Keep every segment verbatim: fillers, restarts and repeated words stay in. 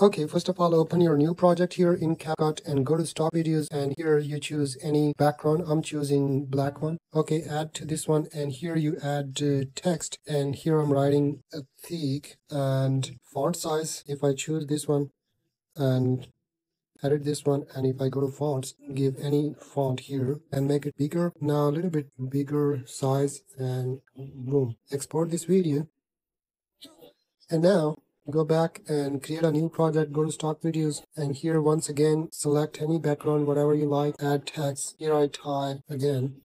Okay, first of all, open your new project here in CapCut and go to stop videos, and here you choose any background. I'm choosing black one. Okay, add to this one, and here you add uh, text, and here I'm writing a thick and font size. If I choose this one and edit this one, and if I go to fonts, give any font here and make it bigger, now a little bit bigger size, and boom, export this video. And now go back and create a new project, go to stock videos, and here once again select any background, whatever you like, add text. Here I type again,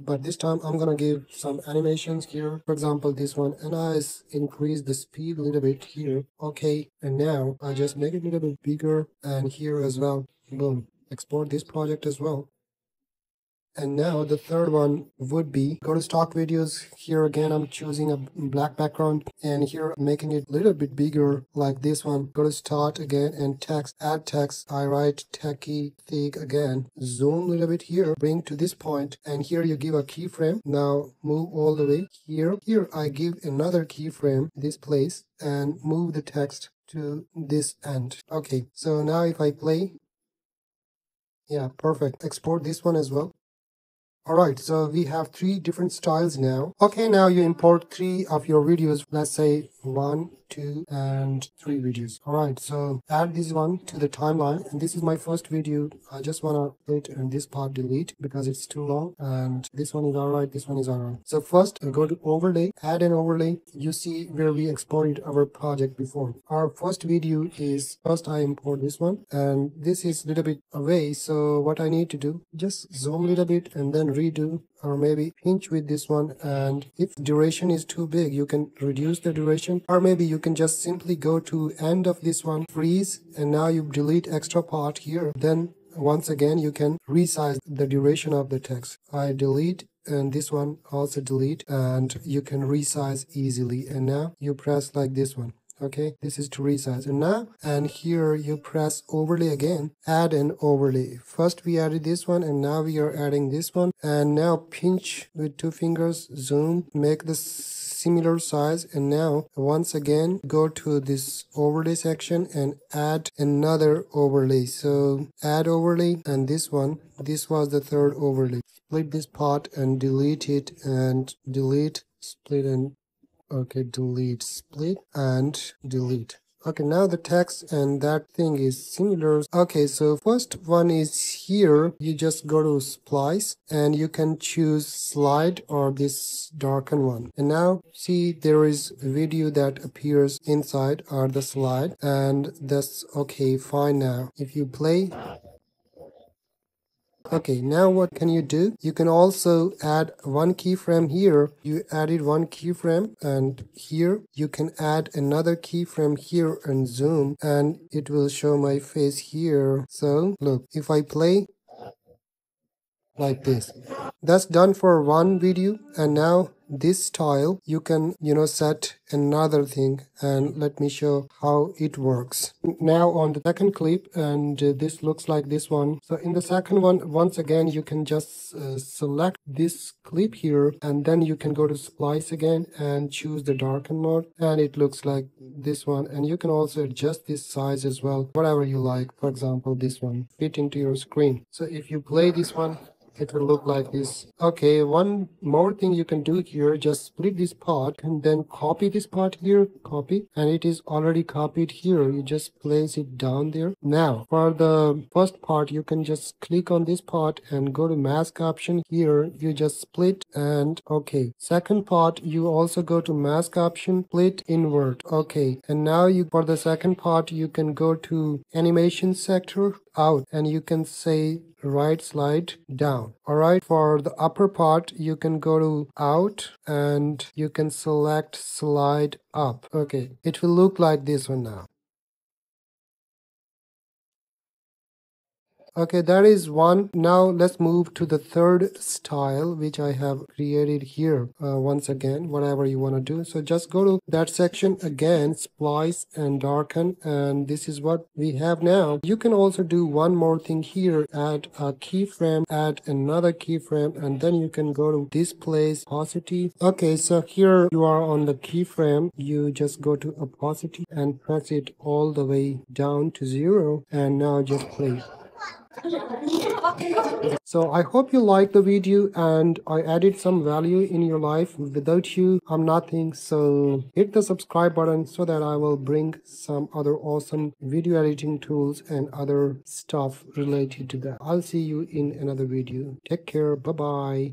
but this time I'm gonna give some animations here, for example this one, and I increase the speed a little bit here. Okay, and now I just make it a little bit bigger, and here as well, boom, export this project as well. And now the third one would be go to stock videos. Here again I'm choosing a black background, and here making it a little bit bigger like this one. Go to start again and text, add text. I write techie thick again. Zoom a little bit here, bring to this point, and here you give a keyframe. Now move all the way here. Here I give another keyframe this place and move the text to this end. Okay, so now if I play, yeah, perfect. Export this one as well. Alright, so we have three different styles now. Okay, now you import three of your videos. Let's say one, two, and three videos. Alright, so add this one to the timeline. And this is my first video. I just want to edit and this part delete because it's too long. And this one is alright, this one is alright. So first, go to overlay, add an overlay. You see where we exported our project before. Our first video is, first I import this one. And this is a little bit away. So what I need to do, just zoom a little bit and then redo, or maybe pinch with this one, and if duration is too big you can reduce the duration, or maybe you can just simply go to end of this one, freeze, and now you delete extra part here. Then once again you can resize the duration of the text. I delete, and this one also delete, and you can resize easily. And now you press like this one. Okay, this is to resize. And now, and here you press overlay again, add an overlay. First we added this one, and now we are adding this one. And now pinch with two fingers, zoom, make the similar size. And now once again go to this overlay section and add another overlay. So add overlay, and this one, this was the third overlay. Split this part and delete it, and delete, split, and okay, delete, split, and delete. Okay, now the text and that thing is similar. Okay, so first one is here. You just go to splice and you can choose slide or this darken one. And now see there is video that appears inside or the slide, and that's okay, fine now. If you play, okay, now what can you do? You can also add one keyframe here. You added one keyframe, and here you can add another keyframe here and zoom, and it will show my face here. So look, if I play like this, that's done for one video. And now this style you can, you know, set another thing, and let me show how it works. Now on the second clip, and uh, this looks like this one. So in the second one, once again you can just uh, select this clip here, and then you can go to splice again and choose the darken mode, and it looks like this one. And you can also adjust this size as well, whatever you like. For example, this one fit into your screen. So if you play this one, it will look like this. Okay, one more thing you can do here, just split this part and then copy this part here, copy, and it is already copied here. You just place it down there. Now for the first part, you can just click on this part and go to mask option. Here you just split, and okay, second part you also go to mask option, split, invert. Okay, and now you, for the second part, you can go to animation sector out, and you can say right slide down. All right, for the upper part you can go to out and you can select slide up. Okay, it will look like this one now. Okay, that is one. Now let's move to the third style which I have created here. Uh, once again, whatever you want to do, so just go to that section again, splice and darken, and this is what we have now. You can also do one more thing here, add a keyframe, add another keyframe, and then you can go to this place, opacity. Okay, so here you are on the keyframe, you just go to opacity and press it all the way down to zero, and now just play. So I hope you liked the video and I added some value in your life. Without you, I'm nothing. So hit the subscribe button so that I will bring some other awesome video editing tools and other stuff related to that. I'll see you in another video. Take care. Bye bye.